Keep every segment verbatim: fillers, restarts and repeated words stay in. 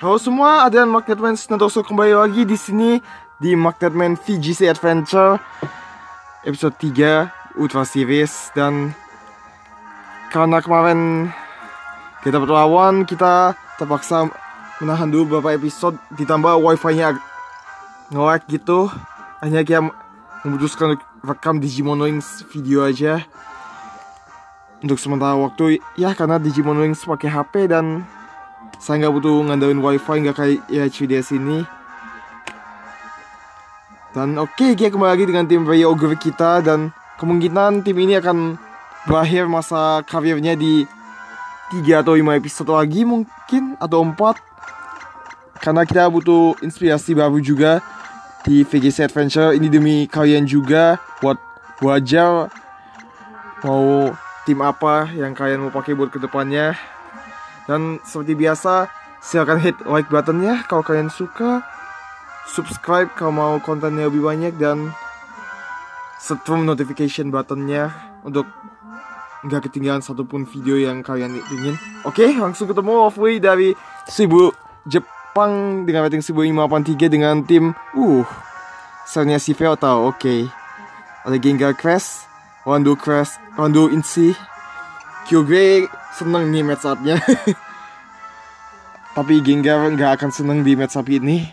Halo semua, ada Magnetman senantiasa kembali lagi di sini di Magnetman V G C Adventure episode tiga Ultra Series. Dan karena kemarin kita berlawan, kita terpaksa menahan dulu beberapa episode, ditambah wifi-nya nge-lag gitu. Hanya kita memutuskan rekam Digimon Wings video aja untuk sementara waktu ya, karena Digimon Wings pakai H P dan saya nggak butuh ngandelin wifi, nggak kayak ya C D sini. Dan oke, okay, kita kembali lagi dengan tim Kyogre kita, dan kemungkinan tim ini akan berakhir masa karirnya di tiga atau lima episode lagi mungkin, atau empat, karena kita butuh inspirasi baru juga di V G C Adventure ini demi kalian juga buat wajar mau tim apa yang kalian mau pakai buat kedepannya. Dan seperti biasa, silahkan hit like buttonnya kalau kalian suka, subscribe kalau mau kontennya lebih banyak, dan setrum notification buttonnya untuk nggak ketinggalan satupun video yang kalian ingin. Oke, langsung ketemu halfway dari Shibu Jepang dengan rating seribu lima ratus delapan puluh tiga dengan tim uh Xerneas si Veltal. Oke, ada Gengar Crash, Rando Crash, Rando Insi, Kyogre seneng nih match up-nya. Tapi Gengar nggak akan seneng di match up ini.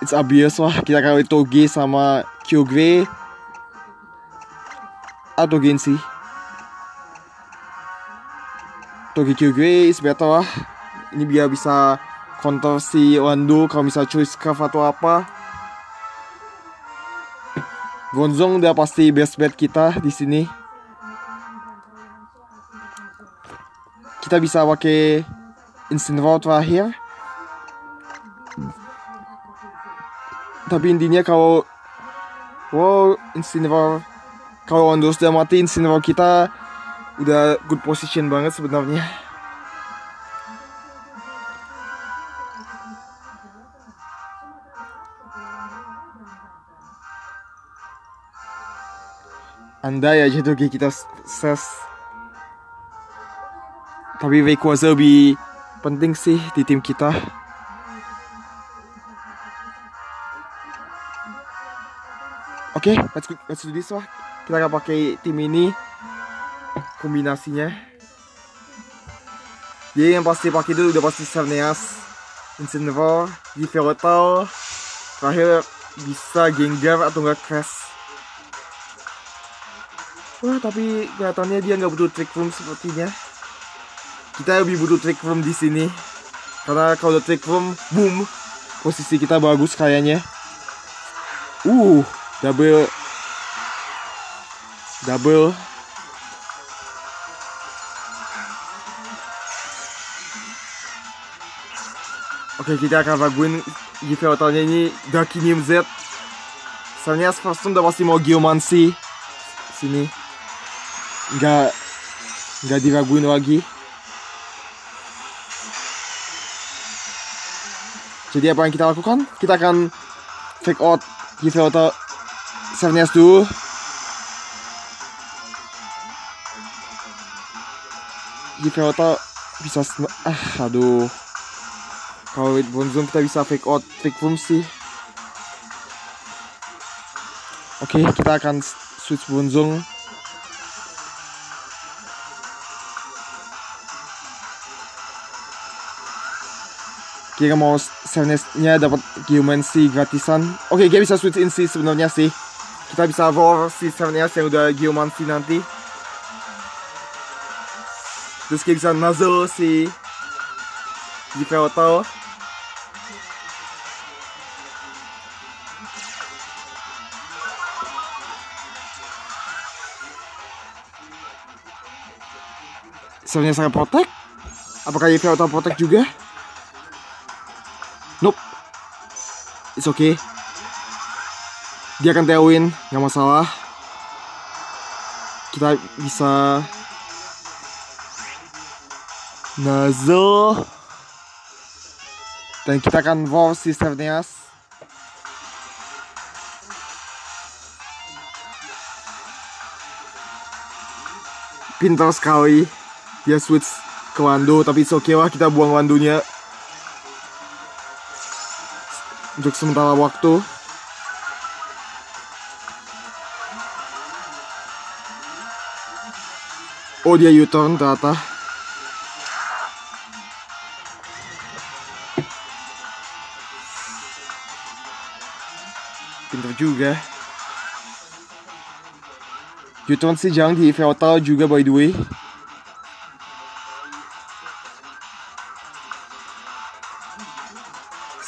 It's obvious lah, kita kawin Toge sama Kyogre atau Gensi. Toge Kyogre is better lah. Ini biar bisa counter si Rando kalau misal choice curve atau apa. Bonzong udah pasti best bet kita di sini. Kita bisa pakai instant route terakhir. Tapi intinya kalau wow instant route, kalau Rando sudah mati, instant route kita udah good position banget sebenarnya. Andai aja Toge kita ses. Tapi Rayquaza lebih penting sih di tim kita. Oke, okay, let's, let's do this lah. Kita akan pakai tim ini kombinasinya. Jadi yang pasti pakai itu udah pasti Xerneas, Incineroar, Veltal, terakhir bisa Gengar atau enggak Crash. Wah, tapi kelihatannya dia nggak butuh trick room sepertinya. Kita lebih butuh trick room di sini, karena kalau trick room, boom, posisi kita bagus kayaknya. Uh, double, double. Oke, kita akan raguin Veltalnya ini Groundium Z. Soalnya Felton udah pasti mau geomancy sini. Nggak Nggak diraguin lagi. Jadi apa yang kita lakukan? Kita akan fake out Veltal Xerneas dulu. Veltal bisa ah aduh. Kalau with Bonzong kita bisa fake out trick room sih. Oke, kita akan switch Bonzong. Kita mau Xerneas-nya dapat geomancy gratisan. Oke, okay, kita bisa switch in sih sebenarnya sih. Kita bisa roar si Xerneas yang udah geomancy nanti. Terus kita bisa nuzzle si Veltal. Xerneas sangat protect. Apakah Veltal protect juga? Nope, it's okay. Dia akan T O-in, gak masalah. Kita bisa nuzzle, dan kita akan roar si Xerneas. Pintar sekali. Dia switch ke Rando, tapi it's okay lah, kita buang Randonya untuk sementara waktu. Oh, dia U-turn ternyata. Pintar juga. U-turn sih jangan di Veltal juga, by the way.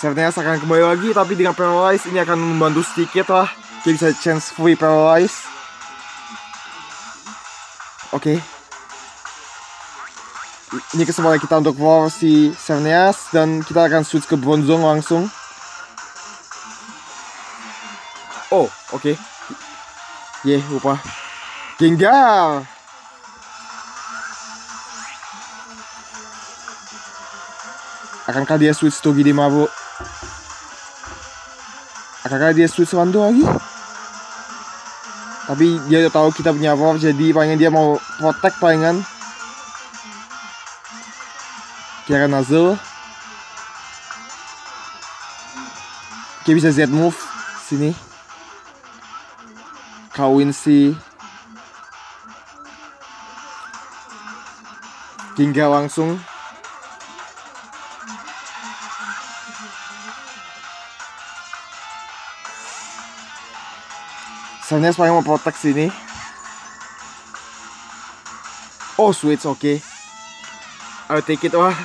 Xerneas akan kembali lagi, tapi dengan Paralyze ini akan membantu sedikit lah. Dia bisa chance free Paralyze. Oke okay. Ini kesempatan kita untuk war si Xerneas, dan kita akan switch ke Bonzong langsung. Oh, oke okay. Yeh, lupa Gengar. Akankah dia switch Togedemaru? Akankah dia switch Rando lagi? Tapi dia tahu kita punya war, jadi palingan dia mau protect palingan. Kira Nuzzle. Dia bisa Z-move sini. Kawin si Gengar langsung. Xerneas paling mau protect sini. Oh, switch, oke okay. I'll take it, wah.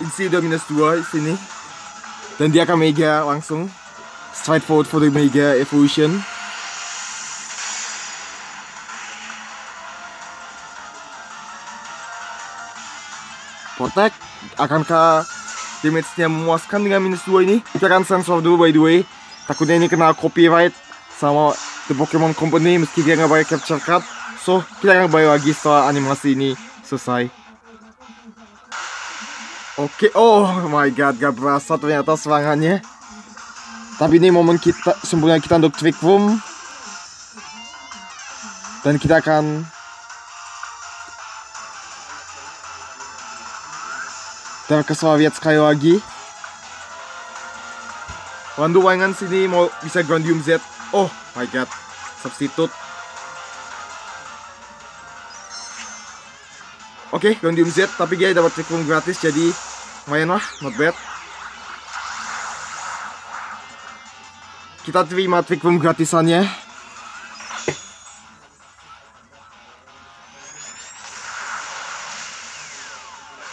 Insi udah minus dua sini, dan dia akan mega langsung. Straight forward for the mega evolution. Protect. Akankah damage-nya memuaskan dengan minus dua ini? Kita akan sensor dulu, by the way. Takutnya ini kena copyright sama The Pokemon Company, meski dia nggak pakai capture card. So kita akan kembali lagi setelah animasi ini selesai. Oke, okay. Oh my god, gak berasa ternyata serangannya. Tapi ini momen kita, sempurna kita untuk trick room. Dan kita akan Dark Soviet sekali lagi. Rando wangan sini mau bisa Groundium Z. Oh my god, Substitute. Oke, okay, Groundium Z, tapi dia dapat trick room gratis, jadi lumayan lah, not bad. Kita terima trick room gratisannya.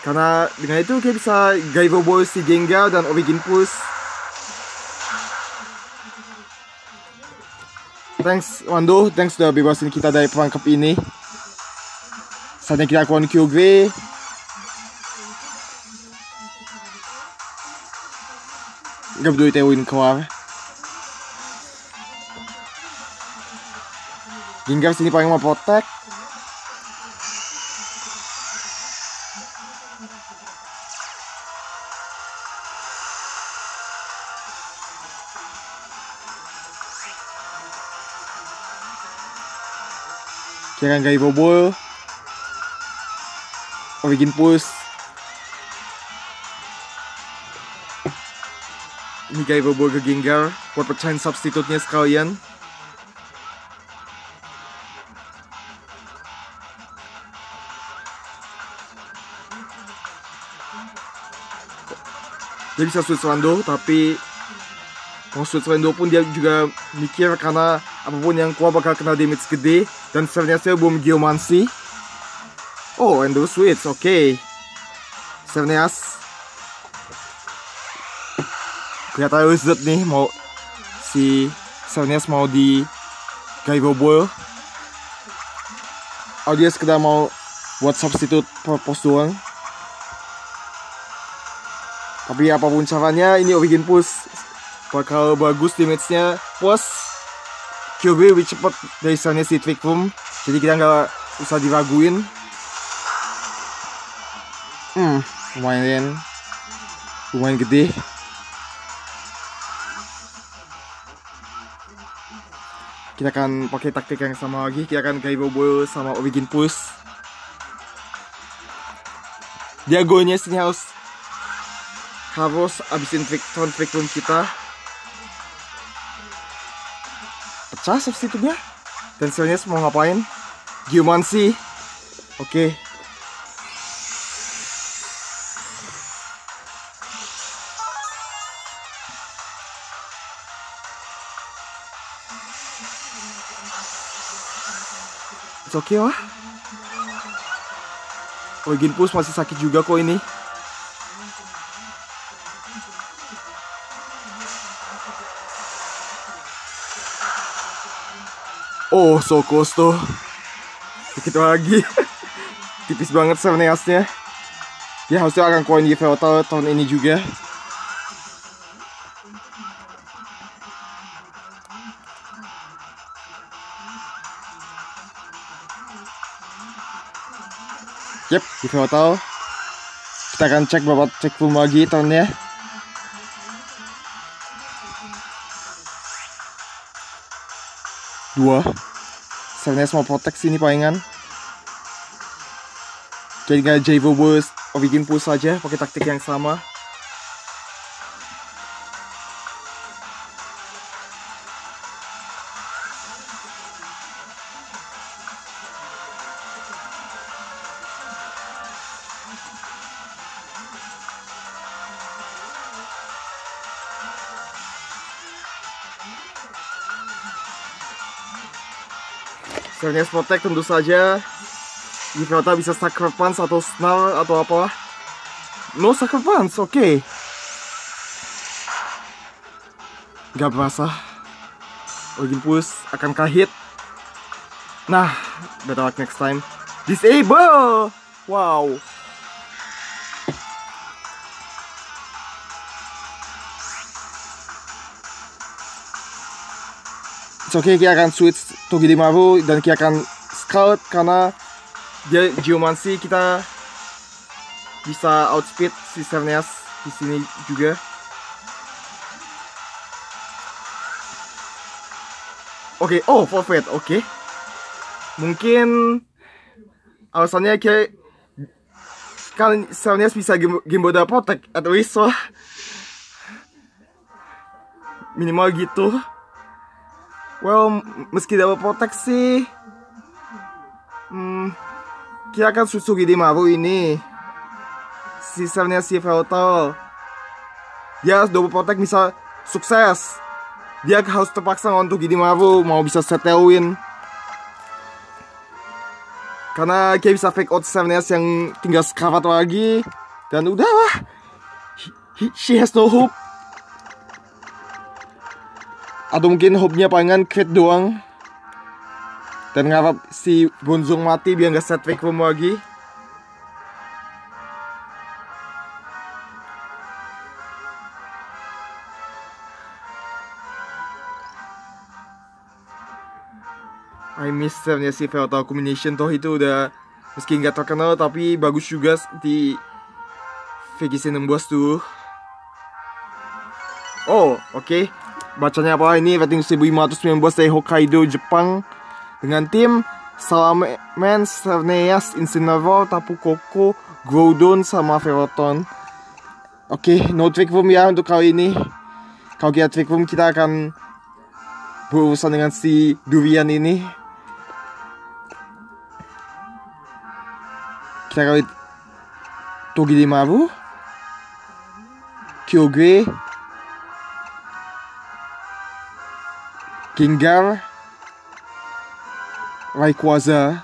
Karena dengan itu kita bisa Gyro Ball si Gengar dan Origin Pulse. Thanks Rando, thanks sudah bebasin kita dari perangkap ini. Saatnya kita lakukan Kyogre. Gak peduli Tewin keluar. Gengar sini paling mau protect. Kira gak bobol Origin Pulse. Ini Gyro Ball ke Gengar buat pecahin substitutenya sekalian. Dia bisa switch Rando, tapi mau switch Rando pun dia juga mikir, karena apapun yang keluar bakal kena damage gede. Dan Xerneasnya belum geomancy. Oh, Endo switch, oke okay. Xerneas kelihatan lizard nih, mau si Xerneas mau di Gyro Ball. Oh, dia sekedar mau buat substitute purpose doang. Tapi apapun caranya, ini Origin Pulse bakal bagus damage-nya. Plus Kyogre lebih cepet dari Xerneas di Trick Room, jadi kita nggak usah diraguin. Hmm, lumayan lumayan gede. Kita akan pakai taktik yang sama lagi. Kita akan Kaiba Boil sama Origin Pulse. Diagonya sini harus harus abisin trick tone trick room kita. Pecah substitutenya. Dan Xerneas mau ngapain? Geomancy. Oke. Okay. It's okay lah. Origin Push masih sakit juga kok ini. Oh, so close tuh. Dikit lagi. Tipis banget Xerneasnya. Dia harusnya akan koin di Veltal tahun ini juga. Yep, di Veltal. Kita akan cek berapa cek room lagi tahunnya. Dua. Xerneas mau proteksi ini palingan. Jadi nggak Jaivo Burst, Origin Pulse aja, pakai taktik yang sama. Xerneas Protect tentu saja. Givrata bisa Sucker Punch atau Snarl atau apalah. No Sucker Punch, oke okay. Gak berasa Origin Pulse akan kahit. Nah, better luck next time. Disable! Wow. Oke, okay, kita akan switch Togedemaru dan kita akan scout karena dia geomancy, kita bisa outspeed si Xerneas di sini juga. Oke, okay. Oh forfeit, oke. Okay. Mungkin alasannya kayak kan Xerneas bisa Gimboda Protect at least lah. Minimal gitu. Well, meski dapat proteksi, hmm, kita akan susu Togedemaru ini. Si Xerneas si Veltal, dia double protect bisa sukses. Dia harus terpaksa ngontok Togedemaru mau bisa settle win. Karena dia bisa fake out Xerneas yang tinggal sekarat lagi. Dan udahlah, he, he, she has no hope. Atau mungkin hope-nya palingan crit doang. Dan ngarap si Bonzong mati biar gak set fake room lagi. I miss Xerneas si Veltal combination. Toh itu udah meski gak terkenal tapi bagus juga di V G C enam belas tuh. Oh, oke okay. Bacanya apa ini? Rating seribu lima ratus sembilan belas dari Hokkaido, Jepang. Dengan tim Salaman, Xerneas, Incineroar, Tapu Koko, Grodon, sama Felton. Oke, okay, no trick room ya untuk kali ini. Kalau kita trick room, kita akan berurusan dengan si durian ini. Kita kali Togedemaru, Kyogre, Gengar, Rayquaza,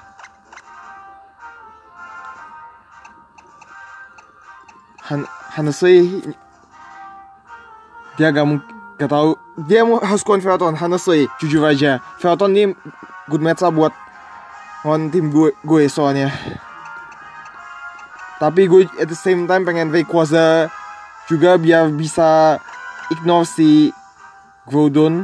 Han Hanase. Dia gak, gak tau. Dia mau harus koin Felton, Hanase, Juju Raja. Felton ini good match lah buat lawan tim gue, gue soalnya. Tapi gue at the same time pengen Rayquaza juga biar bisa ignore si Grodon.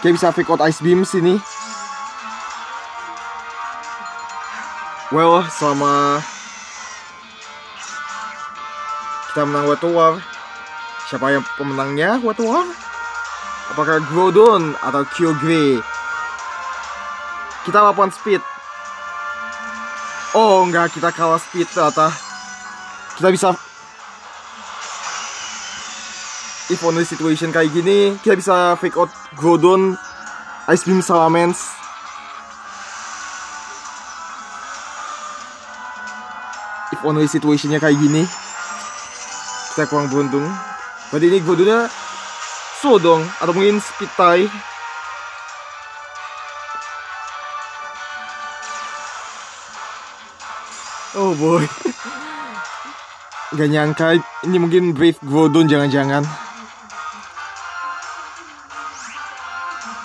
Kita bisa fake out Ice Beam sini. Well, selama kita menang Water War, siapa yang pemenangnya Water War? Apakah Grodon atau Kyogre? Kita lawan speed. Oh enggak, kita kalah speed atau kita bisa. If only situation kayak gini, kita bisa fake out Grodon, Ice Beam Salamence. If only situationnya kayak gini, kita kurang beruntung. Berarti ini Grodonnya slow dong, atau mungkin speed tie. Oh boy. Gak nyangka, ini mungkin Brave Grodon jangan-jangan.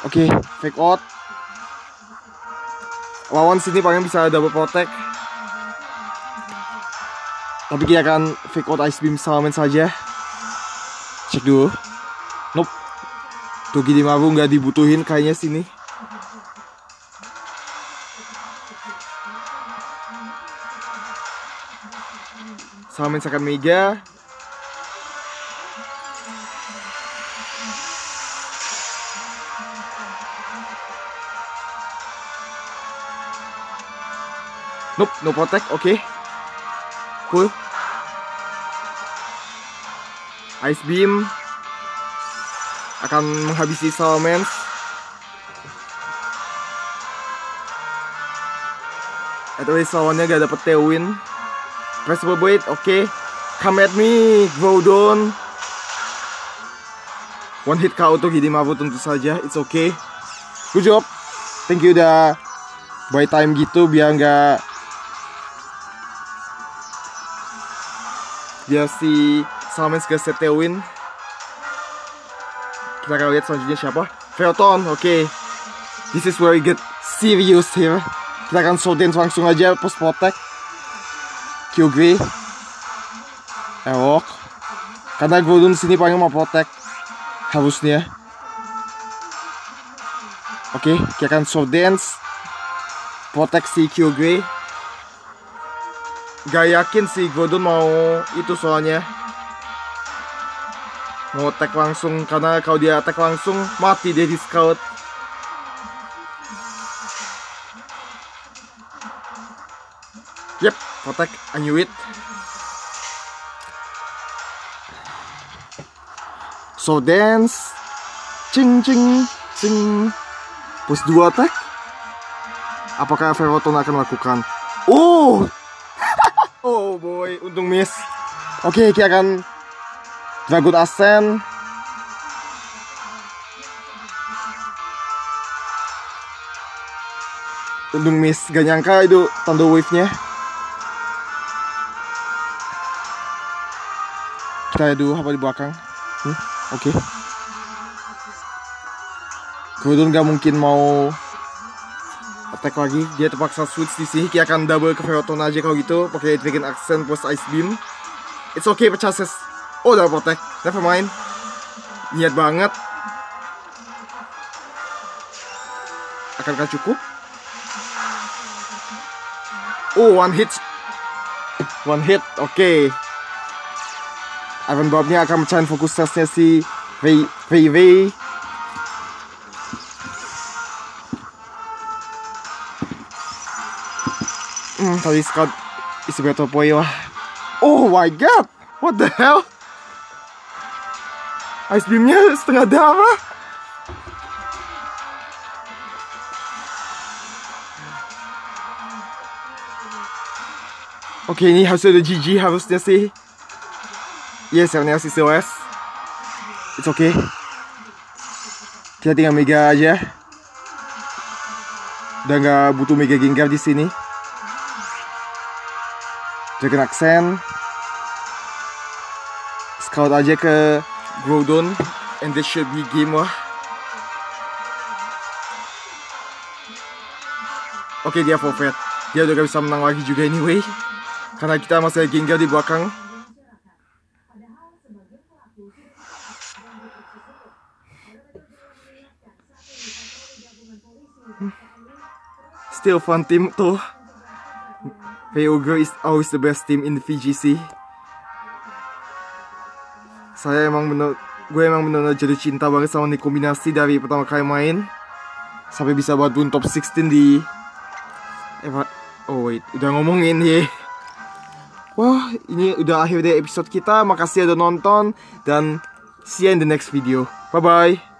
Oke, okay, fake out. Lawan sini paling bisa double protect. Tapi kita akan fake out Ice Beam Salamence saja. Cek dulu. Nope. Togedemaru nggak dibutuhin kayaknya sini. Salamence akan mega. Nope, no protect, oke okay. Cool. Ice Beam akan menghabisi Salamence. At least lawannya gak dapet tailwind. Pressable blade, oke okay. Come at me, Bowdon. One hit K O Togedemaru tentu saja, it's okay. Good job, thank you udah buy time gitu biar gak biar si Salamence ke set tailwind. Kita akan lihat selanjutnya siapa. Felton, oke okay. This is where we get serious here. Kita akan show dance langsung aja post protect Kyogre. Elok, karena Grodon sini paling mau protect harusnya. Oke okay. Kita akan show dance protect si Kyogre. Gak yakin si Grodon mau itu soalnya. Mau attack langsung, karena kalau dia attack langsung mati dia di scout. Yep, attack, I knew it. So dance. Cing cing cing. Push dua attack. Apakah Ferroton akan lakukan? Oh! Oh boy, untung miss. Oke, okay, kita akan Dragon Ascent. Untung miss, gak nyangka itu Thunder Wave-nya. Kita dulu apa di belakang? Hmm, oke okay. Grodon gak mungkin mau attack lagi, dia terpaksa switch di sini. Kita akan double ke Ferroton aja kalau gitu, pakai Dragon Accent plus Ice Beam. It's okay, pecah ses. Oh, double protect, never mind. Niat banget. Akankah cukup? Oh, one hit. One hit, oke okay. Iron Bob-nya akan mecahin fokus tesnya si Ray Ray Ray. Tadi Scott is a better boy lah. Oh my god, what the hell? Ice Beam-nya setengah darah. Oke okay, ini harusnya udah G G harusnya sih. Yes, Xerneas is the last. It's okay. Kita tinggal mega aja. Udah gak butuh mega Gengar di sini. Dragon Accent, scout aja ke Grodon, and this should be game lah. Oke okay, dia forfeit, dia udah gak bisa menang lagi juga anyway, karena kita masih ada Gengar di belakang. still fun team to. Kyogre is always the best team in the V G C. Saya emang bener, gue emang bener-bener jadi cinta banget sama nih kombinasi dari pertama kali main sampai bisa buat run top enam belas di Eva. Oh wait, udah ngomongin ye. Wah, ini udah akhir dari episode kita. Makasih udah nonton dan see you in the next video. Bye bye.